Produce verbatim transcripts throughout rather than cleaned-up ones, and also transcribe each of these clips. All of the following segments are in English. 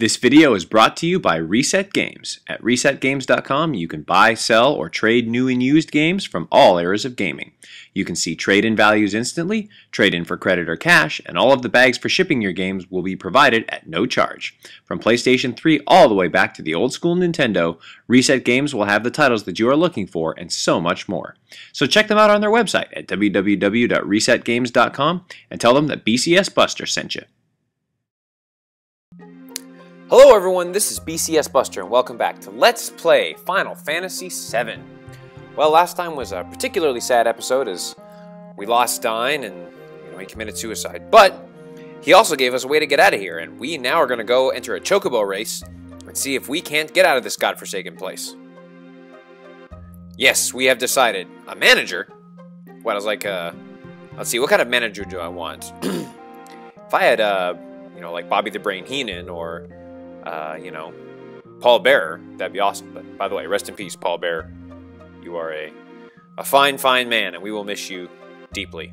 This video is brought to you by Reset Games. At Reset Games dot com, you can buy, sell, or trade new and used games from all eras of gaming. You can see trade-in values instantly, trade-in for credit or cash, and all of the bags for shipping your games will be provided at no charge. From PlayStation three all the way back to the old-school Nintendo, Reset Games will have the titles that you are looking for and so much more. So check them out on their website at w w w dot reset games dot com and tell them that B C S Buster sent you. Hello everyone, this is B C S Buster and welcome back to Let's Play Final Fantasy seven. Well, last time was a particularly sad episode as we lost Dine and you know, he committed suicide, but he also gave us a way to get out of here, and we now are going to go enter a Chocobo race and see if we can't get out of this godforsaken place. Yes, we have decided. A manager? What, I was like, uh, let's see, what kind of manager do I want? If I had, uh, you know, like Bobby the Brain Heenan or... Uh, you know, Paul Bearer, that'd be awesome. But by the way, rest in peace, Paul Bearer. You are a, a fine, fine man, and we will miss you deeply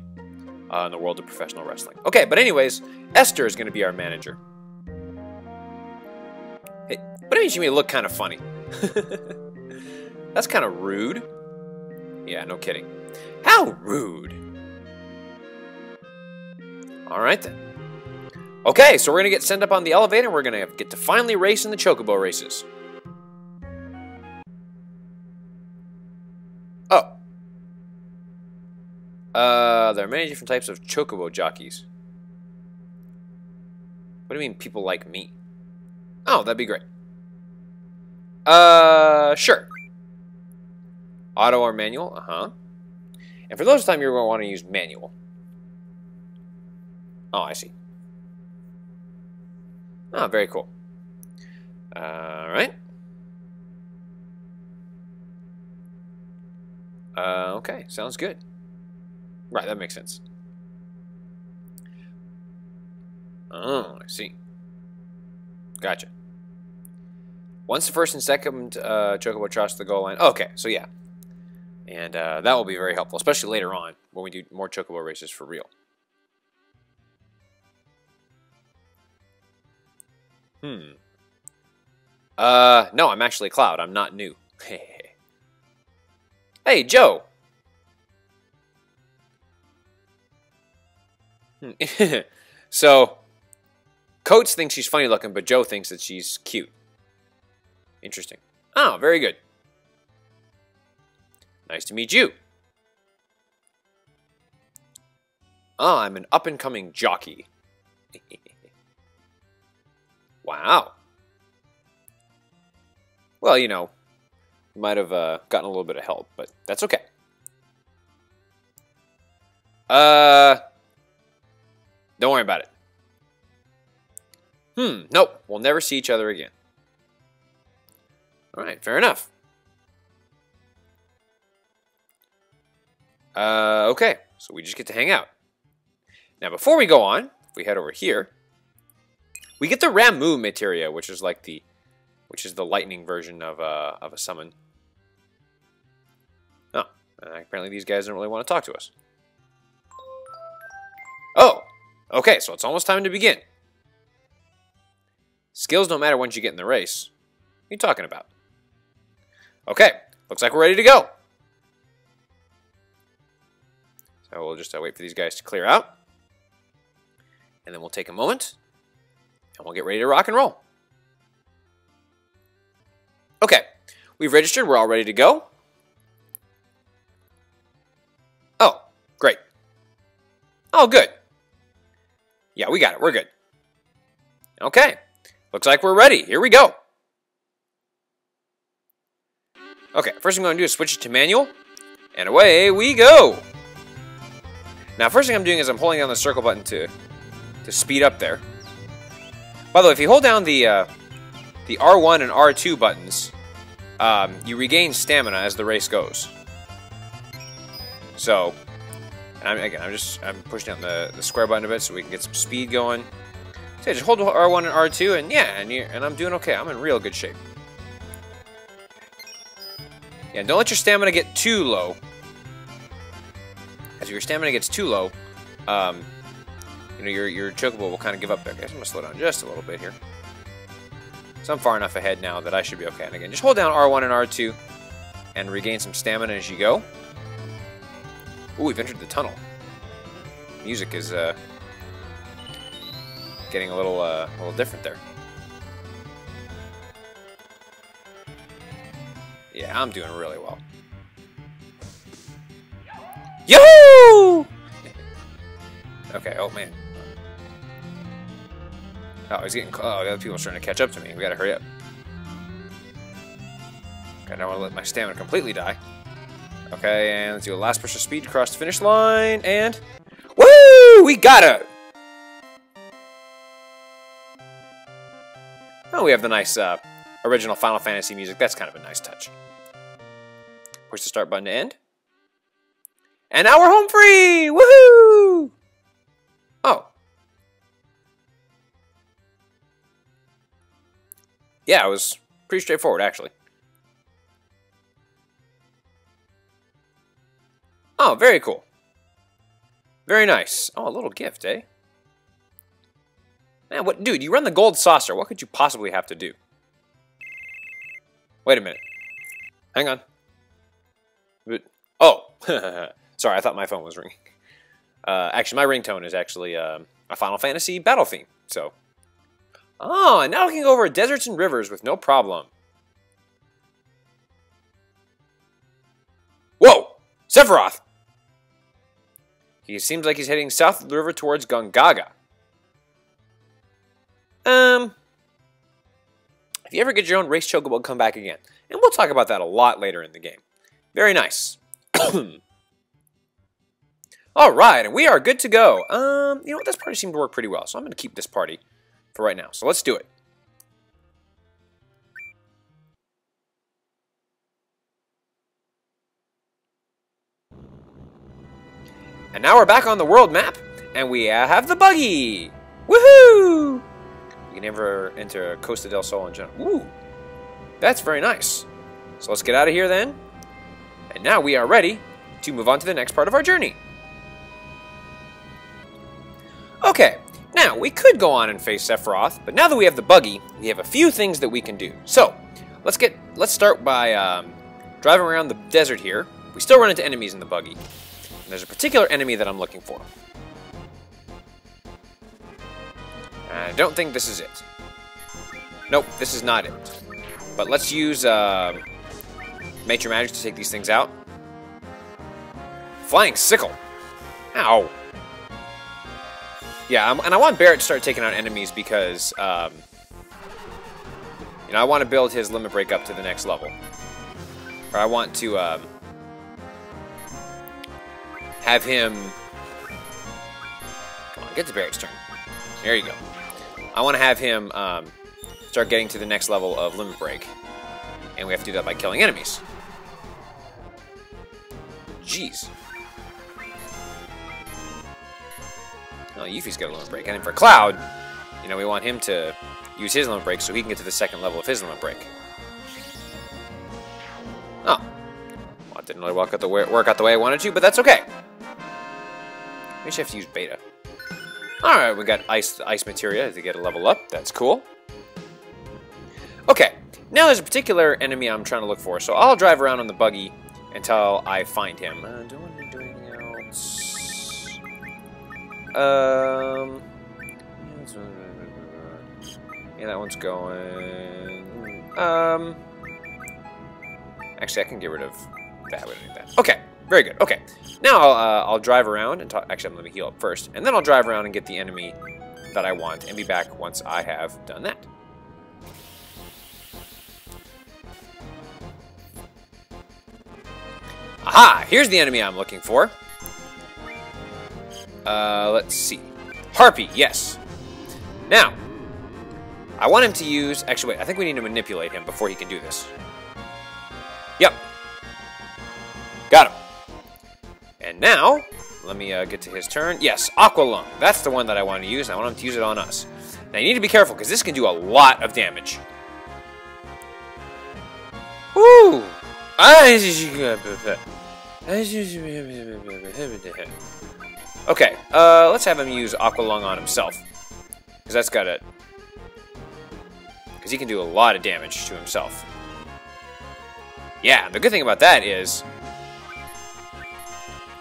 uh, in the world of professional wrestling. Okay, but anyways, Ester is going to be our manager. Hey, what do you mean she may look kind of funny? That's kind of rude. Yeah, no kidding. How rude. All right, then. Okay, so we're going to get sent up on the elevator, and we're going to get to finally race in the Chocobo races. Oh. Uh, there are many different types of Chocobo jockeys. What do you mean, people like me? Oh, that'd be great. Uh, sure. Auto or manual, uh-huh. And for those time, you're going to want to use manual. Oh, I see. Ah, oh, very cool. All right. Uh, okay, sounds good. Right, that makes sense. Oh, I see. Gotcha. Once the first and second uh, Chocobo cross the goal line. Oh, okay, so yeah. And uh, that will be very helpful, especially later on when we do more Chocobo races for real. Hmm. Uh, no, I'm actually Cloud. I'm not new. Hey, Joe! So, Coates thinks she's funny looking, but Joe thinks that she's cute. Interesting. Oh, very good. Nice to meet you. Ah, I'm an up-and-coming jockey. Wow. Well, you know, might have uh, gotten a little bit of help, but that's okay. Uh, don't worry about it. Hmm, nope, we'll never see each other again. All right, fair enough. Uh, okay, so we just get to hang out. Now, before we go on, if we head over here, we get the Ramu materia, which is like the, which is the lightning version of a of a summon. Oh, uh, apparently these guys don't really want to talk to us. Oh, okay, so it's almost time to begin. Skills don't matter once you get in the race. What are you talking about? Okay, looks like we're ready to go. So we'll just uh, wait for these guys to clear out, and then we'll take a moment. And we'll get ready to rock and roll. Okay, we've registered. We're all ready to go. Oh, great. Oh, good. Yeah, we got it. We're good. Okay, looks like we're ready. Here we go. Okay, first thing I'm going to do is switch it to manual. And away we go. Now, first thing I'm doing is I'm holding down the circle button to, to speed up there. By the way, if you hold down the uh, the R one and R two buttons, um, you regain stamina as the race goes. So, I'm, again, I'm just I'm pushing down the, the square button a bit so we can get some speed going. So yeah, just hold R one and R two, and yeah, and, and I'm doing okay. I'm in real good shape. Yeah, don't let your stamina get too low. As your stamina gets too low, um... you know, your, your Chocobo will kind of give up there. Guys, I'm going to slow down just a little bit here. So I'm far enough ahead now that I should be okay. And again, just hold down R one and R two and regain some stamina as you go. Ooh, we've entered the tunnel. Music is uh, getting a little, uh, a little different there. Yeah, I'm doing really well. Yahoo! Okay, oh man. Oh, he's getting close. Oh, the other people are starting to catch up to me. We gotta hurry up. Okay, I don't wanna let my stamina completely die. Okay, and let's do a last push of speed across the finish line, and... Woo! We got it! Oh, we have the nice uh, original Final Fantasy music. That's kind of a nice touch. Push the start button to end. And now we're home free! Woohoo! Oh. Yeah, it was pretty straightforward, actually. Oh, very cool. Very nice. Oh, a little gift, eh? Man, what, dude, you run the Gold Saucer. What could you possibly have to do? Wait a minute. Hang on. Oh, sorry, I thought my phone was ringing. Uh, actually, my ringtone is actually um, a Final Fantasy battle theme, so... Oh, and now we can go over deserts and rivers with no problem. Whoa! Sephiroth! He seems like he's heading south of the river towards Gungaga. Um, if you ever get your own race Chocobo, come back again. And we'll talk about that a lot later in the game. Very nice. Alright, and we are good to go. Um, you know what, this party seemed to work pretty well, so I'm going to keep this party for right now. So let's do it. And now we're back on the world map, and we uh, have the buggy! Woohoo! We can never enter Costa del Sol in general. Ooh! That's very nice. So let's get out of here then. And now we are ready to move on to the next part of our journey. Okay, now we could go on and face Sephiroth, but now that we have the buggy, we have a few things that we can do. So, let's get let's start by um, driving around the desert here. We still run into enemies in the buggy. And there's a particular enemy that I'm looking for. I don't think this is it. Nope, this is not it. But let's use uh, Matra Magic to take these things out. Flying Sickle. Ow. Yeah, I'm, and I want Barrett to start taking out enemies because, um, you know, I want to build his limit break up to the next level. Or I want to, um, have him... Come on, get to Barrett's turn. There you go. I want to have him, um, start getting to the next level of limit break. And we have to do that by killing enemies. Jeez. Oh, Yuffie's got a limit break. And then for Cloud, you know, we want him to use his limit break so he can get to the second level of his limit break. Oh. Well, it didn't really work out the way, work out the way I wanted to, but that's okay. We should have to use Beta. Alright, we got ice, ice materia to get a level up. That's cool. Okay. Now there's a particular enemy I'm trying to look for, so I'll drive around on the buggy until I find him. Uh, do I want to do anything else? Um, yeah, that one's going. Um, actually, I can get rid of that. We don't need that. Okay, very good. Okay, now I'll, uh, I'll drive around and talk. Actually, let me heal up first, and then I'll drive around and get the enemy that I want, and be back once I have done that. Aha! Here's the enemy I'm looking for. Uh, let's see. Harpy, yes. Now, I want him to use... Actually, wait, I think we need to manipulate him before he can do this. Yep. Got him. And now, let me uh, get to his turn. Yes, Aqualung. That's the one that I want to use, and I want him to use it on us. Now, you need to be careful, because this can do a lot of damage. Woo! Okay, uh, let's have him use Aqualung on himself. Because that's got it. because he can do a lot of damage to himself. Yeah, the good thing about that is,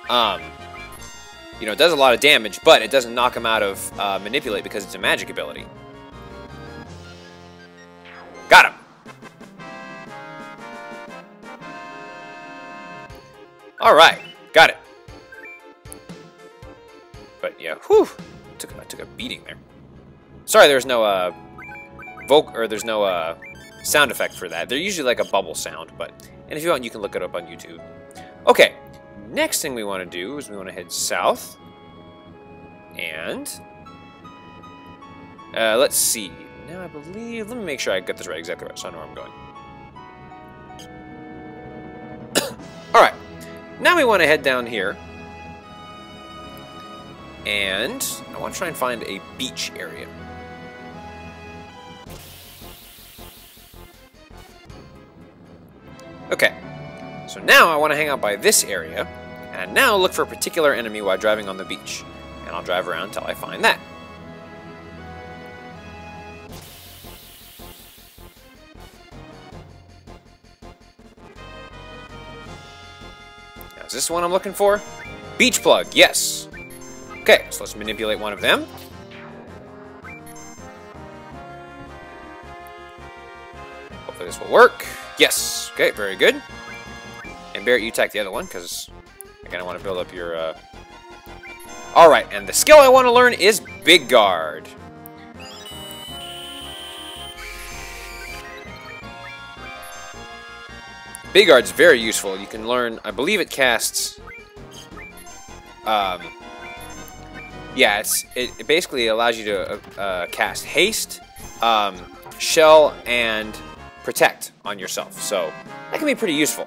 um, you know, it does a lot of damage, but it doesn't knock him out of uh, Manipulate because it's a magic ability. Got him! Alright, got it. But yeah, whew, took a, took a beating there. Sorry there's no, uh, voc- or there's no, uh, sound effect for that. They're usually like a bubble sound, but, and if you want, you can look it up on YouTube. Okay, next thing we want to do is we want to head south. And, uh, let's see. Now I believe, let me make sure I got this right, exactly right, so I know where I'm going. Alright, now we want to head down here. And I want to try and find a beach area. Okay, so now I want to hang out by this area, and now look for a particular enemy while driving on the beach. And I'll drive around until I find that. Now, is this one I'm looking for? Beach plug, yes! Okay, so let's manipulate one of them. Hopefully this will work. Yes. Okay, very good. And Barrett, you attack the other one, because I kind of want to build up your... Uh... All right, and the skill I want to learn is Big Guard. Big Guard's very useful. You can learn... I believe it casts... Um... Yeah, it's, it, it basically allows you to uh, uh, cast Haste, um, Shell, and Protect on yourself. So that can be pretty useful.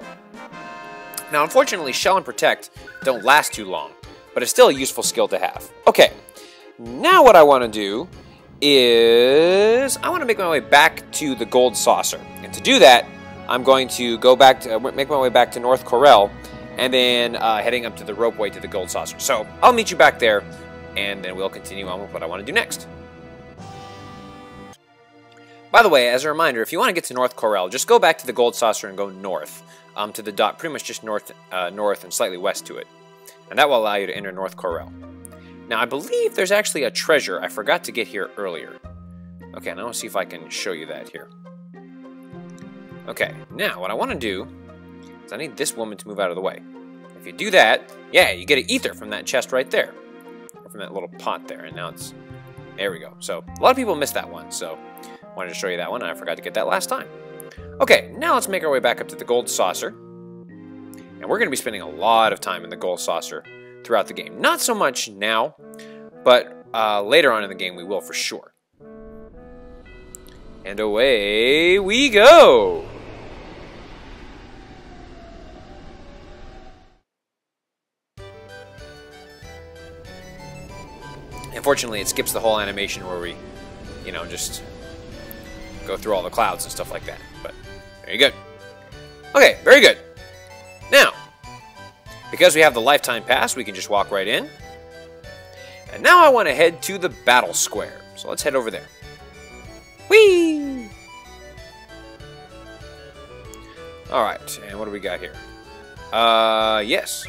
Now, unfortunately, Shell and Protect don't last too long, but it's still a useful skill to have. Okay, now what I want to do is I want to make my way back to the Gold Saucer. And to do that, I'm going to go back to uh, make my way back to North Corel, and then uh, heading up to the Ropeway to the Gold Saucer. So I'll meet you back there. And then we'll continue on with what I want to do next. By the way, as a reminder, if you want to get to North Corel, just go back to the Gold Saucer and go north um, to the dock, pretty much just north, uh, north and slightly west to it. And that will allow you to enter North Corel. Now, I believe there's actually a treasure I forgot to get here earlier. Okay, and I want to see if I can show you that here. Okay, now what I want to do is I need this woman to move out of the way. If you do that, yeah, you get an ether from that chest right there. From that little pot there, and now it's there we go. So a lot of people missed that one, so I wanted to show you that one, and I forgot to get that last time. Okay, now let's make our way back up to the Gold Saucer, and we're going to be spending a lot of time in the Gold Saucer throughout the game. Not so much now, but uh, later on in the game we will for sure. And away we go! Unfortunately, it skips the whole animation where we, you know, just go through all the clouds and stuff like that. But there you go. Okay, very good. Now, because we have the lifetime pass, we can just walk right in. And now I want to head to the Battle Square. So let's head over there. Whee! All right, and what do we got here? Uh, yes.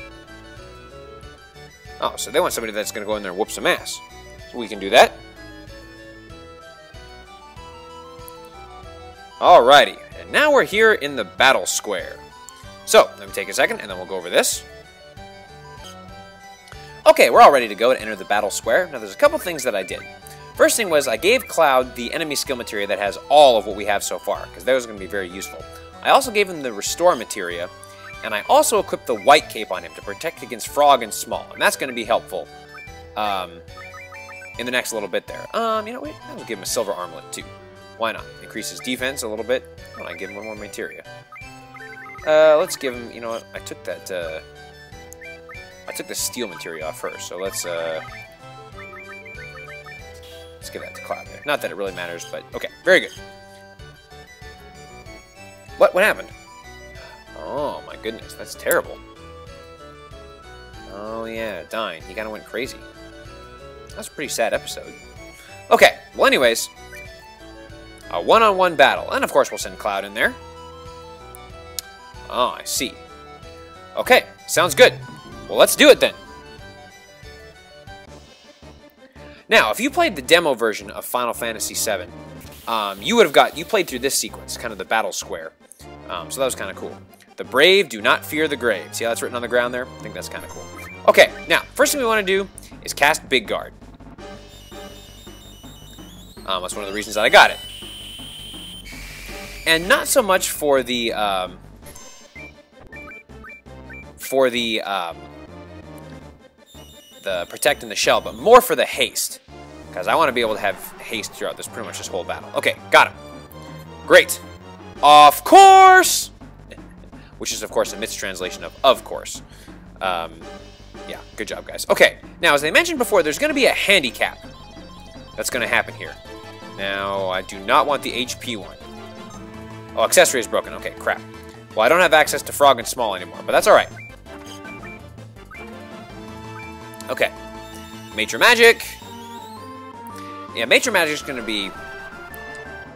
Oh, so they want somebody that's going to go in there and whoop some ass. We can do that. Alrighty, and now we're here in the Battle Square. So, let me take a second and then we'll go over this. Okay, we're all ready to go to enter the Battle Square. Now there's a couple things that I did. First thing was I gave Cloud the enemy skill materia that has all of what we have so far, because that was going to be very useful. I also gave him the restore materia, and I also equipped the white cape on him to protect against frog and small, and that's going to be helpful. Um... in the next little bit there. Um, you know, wait, I'll give him a silver armlet, too. Why not? Increases defense a little bit. Why not give him one more materia? Uh, let's give him, you know what, I took that, uh... I took the steel materia off first, so let's, uh... let's give that to Cloud there. Not that it really matters, but, okay, very good. What? What happened? Oh, my goodness, that's terrible. Oh, yeah, dying. He kind of went crazy. That's a pretty sad episode. Okay, well anyways, A one-on-one battle. And of course we'll send Cloud in there. Oh, I see. Okay, sounds good. Well, let's do it then. Now, if you played the demo version of Final Fantasy seven, um, you would have got, you played through this sequence, kind of the Battle Square. Um, so that was kind of cool. The brave do not fear the grave. See how that's written on the ground there? I think that's kind of cool. Okay, now, first thing we want to do is cast Big Guard. Um, that's one of the reasons that I got it. And not so much for the, um, for the, um, the protect and the shell, but more for the haste. Because I want to be able to have haste throughout this pretty much this whole battle. Okay, got him. Great. Of course! Which is, of course, a mistranslation of of course. Um, yeah, good job, guys. Okay, now, as I mentioned before, there's going to be a handicap that's going to happen here. Now, I do not want the H P one. Oh, accessory is broken. Okay, crap. Well, I don't have access to Frog and Small anymore, but that's all right. Okay. Matra Magic. Yeah, Matra Magic is going to be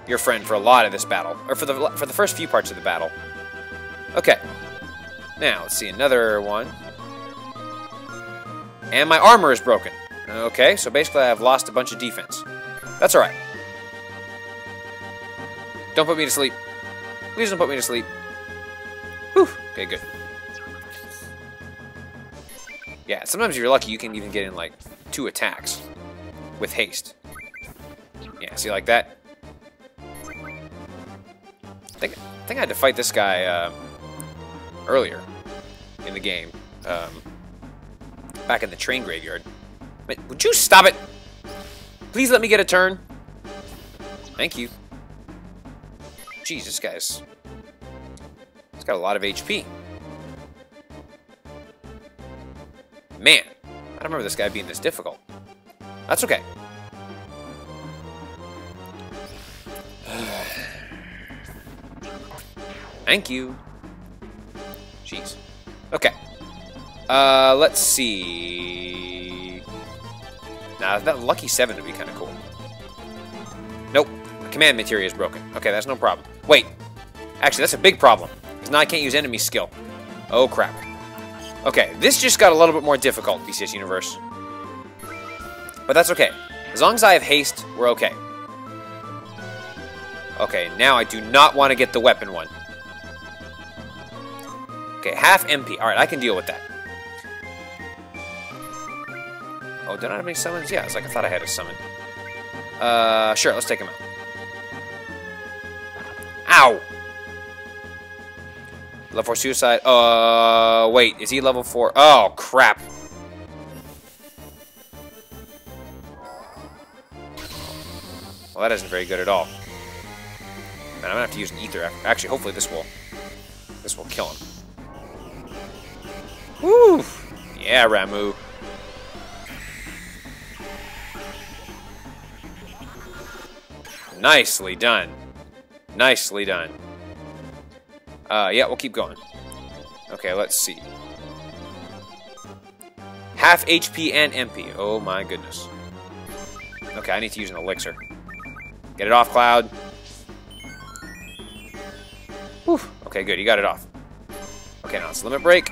your friend for a lot of this battle, or for the for the first few parts of the battle. Okay. Now, let's see another one. And my armor is broken. Okay, so basically I've lost a bunch of defense. That's all right. Don't put me to sleep. Please don't put me to sleep. Whew. Okay, good. Yeah, sometimes if you're lucky, you can even get in, like, two attacks with haste. Yeah, see, like that? I think, I think I had to fight this guy uh, earlier in the game, um, back in the train graveyard. Wait, would you stop it? Please let me get a turn. Thank you. Jesus, guys. He's got a lot of H P. Man, I don't remember this guy being this difficult. That's okay. Thank you. Jeez. Okay. Uh, let's see. Now, that Lucky seven would be kind of cool. Nope. The command materia is broken. Okay, that's no problem. Wait. Actually, that's a big problem. Because now I can't use enemy skill. Oh, crap. Okay, this just got a little bit more difficult, B C S Universe. But that's okay. As long as I have haste, we're okay. Okay, now I do not want to get the weapon one. Okay, half M P. Alright, I can deal with that. Oh, did I have any summons? Yeah, it's like I thought I had a summon. Uh, sure, let's take him out. Ow! Level four suicide. Uh, wait, is he level four? Oh, crap. Well, that isn't very good at all. Man, I'm gonna have to use an ether after. Actually, hopefully this will, this will kill him. Woo! Yeah, Ramu. Nicely done. Nicely done. Uh, yeah, we'll keep going. Okay, let's see. Half H P and M P. Oh my goodness. Okay, I need to use an elixir. Get it off, Cloud. Whew. Okay, good. You got it off. Okay, now it's limit break.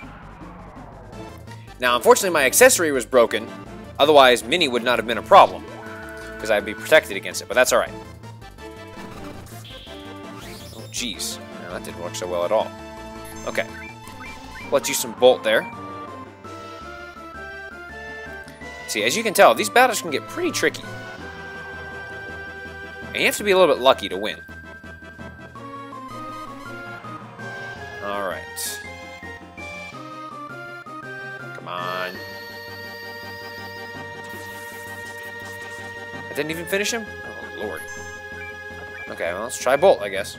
Now, unfortunately, my accessory was broken. Otherwise, Mini would not have been a problem. Because I'd be protected against it, but that's alright. Oh, jeez. That didn't work so well at all. Okay. Let's use some Bolt there. See, as you can tell, these battles can get pretty tricky. And you have to be a little bit lucky to win. Alright. Come on. I didn't even finish him? Oh, Lord. Okay, well, let's try Bolt, I guess.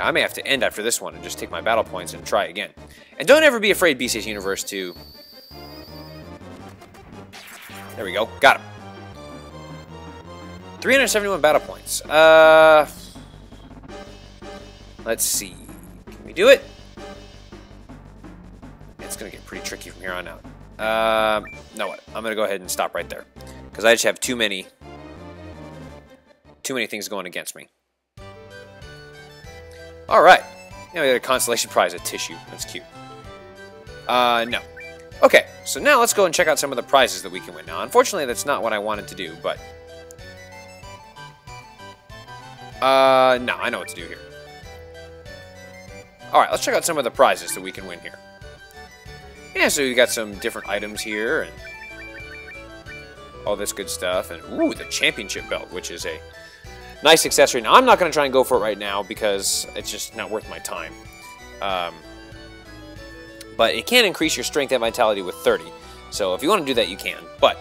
I may have to end after this one and just take my battle points and try again. And don't ever be afraid, B C S Universe, to... There we go. Got him. three hundred seventy-one battle points. Uh... Let's see. Can we do it? It's going to get pretty tricky from here on out. Uh, no, what? I'm going to go ahead and stop right there. Because I just have too many too many things going against me. Alright. Now we got a consolation prize, a tissue. That's cute. Uh, no. Okay, so now let's go and check out some of the prizes that we can win. Now, unfortunately, that's not what I wanted to do, but... Uh, no, I know what to do here. Alright, let's check out some of the prizes that we can win here. Yeah, so we got some different items here, and... all this good stuff, and ooh, the championship belt, which is a nice accessory. Now, I'm not going to try and go for it right now because it's just not worth my time. Um, but it can increase your strength and vitality with thirty. So if you want to do that, you can. But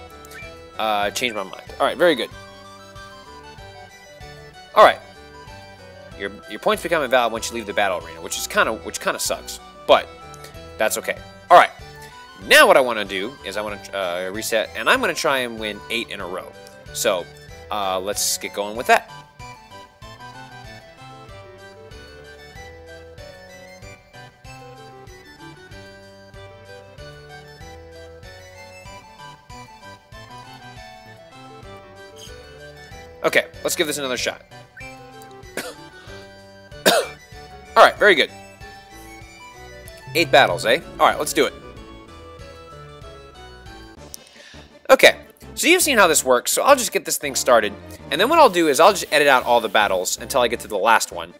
uh, change my mind. All right, very good. All right, your your points become invalid once you leave the battle arena, which is kind of which kind of sucks, but that's okay. All right. Now what I want to do is I want to uh, reset, and I'm going to try and win eight in a row. So uh, let's get going with that. Okay, let's give this another shot. All right, very good. Eight battles, eh? All right, let's do it. Okay, so you've seen how this works, so I'll just get this thing started, and then what I'll do is I'll just edit out all the battles until I get to the last one,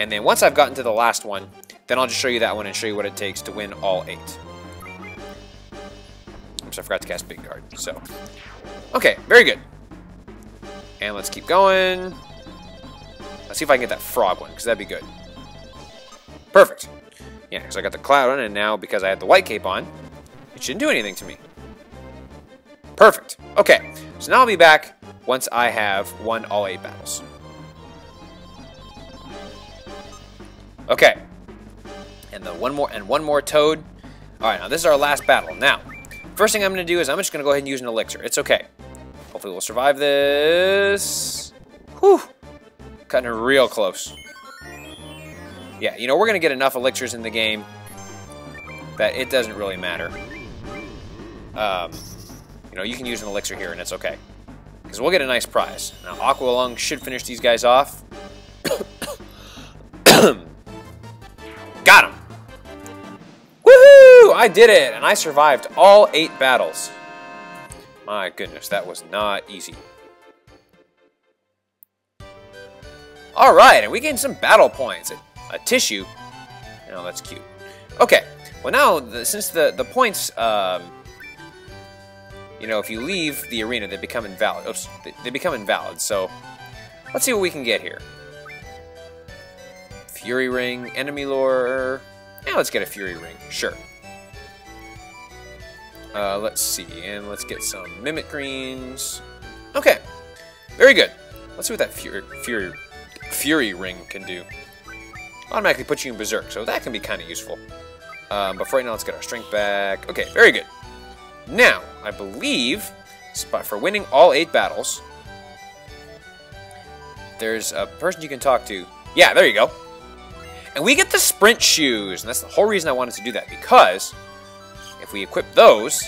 and then once I've gotten to the last one, then I'll just show you that one and show you what it takes to win all eight. Oops, I forgot to cast Big Guard, so... Okay, very good. And let's keep going. Let's see if I can get that frog one, because that'd be good. Perfect. Yeah, because I got the cloud on, and now because I had the white cape on, it shouldn't do anything to me. Perfect. Okay, so now I'll be back once I have won all eight battles. Okay, and the one more and one more toad. All right, now this is our last battle. Now, first thing I'm going to do is I'm just going to go ahead and use an elixir. It's okay. Hopefully we'll survive this. Whew, cutting it real close. Yeah, you know we're going to get enough elixirs in the game that it doesn't really matter. Um. You know, you can use an elixir here, and it's okay. Because we'll get a nice prize. Now, Aqualung should finish these guys off. Got him! Woohoo! I did it! And I survived all eight battles. My goodness, that was not easy. Alright, and we gained some battle points. A, a tissue. You know, that's cute. Okay, well now, the, since the, the points... Um, You know, if you leave the arena, they become invalid. Oops, they become invalid. So, let's see what we can get here. Fury Ring, Enemy Lore. Yeah, let's get a Fury Ring. Sure. Uh, let's see, and let's get some Mimic Greens. Okay, very good. Let's see what that Fury Fury Fury Ring can do. Automatically puts you in Berserk, so that can be kind of useful. Um, but for right now, let's get our strength back. Okay, very good. Now, I believe, for winning all eight battles, there's a person you can talk to. Yeah, there you go. And we get the Sprint Shoes, and that's the whole reason I wanted to do that, because if we equip those,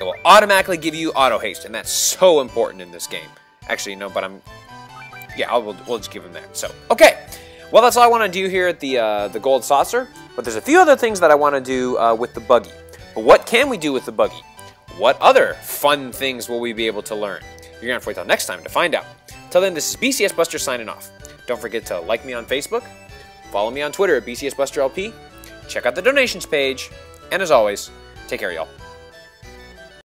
it will automatically give you auto haste, and that's so important in this game. Actually, no, but I'm, yeah, I'll, we'll, we'll just give him that. So, okay. Well, that's all I want to do here at the, uh, the Gold Saucer, but there's a few other things that I want to do uh, with the Buggy. But what can we do with the Buggy? What other fun things will we be able to learn? You're going to have to wait till next time to find out. Till then, this is B C S Buster signing off. Don't forget to like me on Facebook, follow me on Twitter at B C S Buster L P, check out the donations page, and as always, take care, y'all.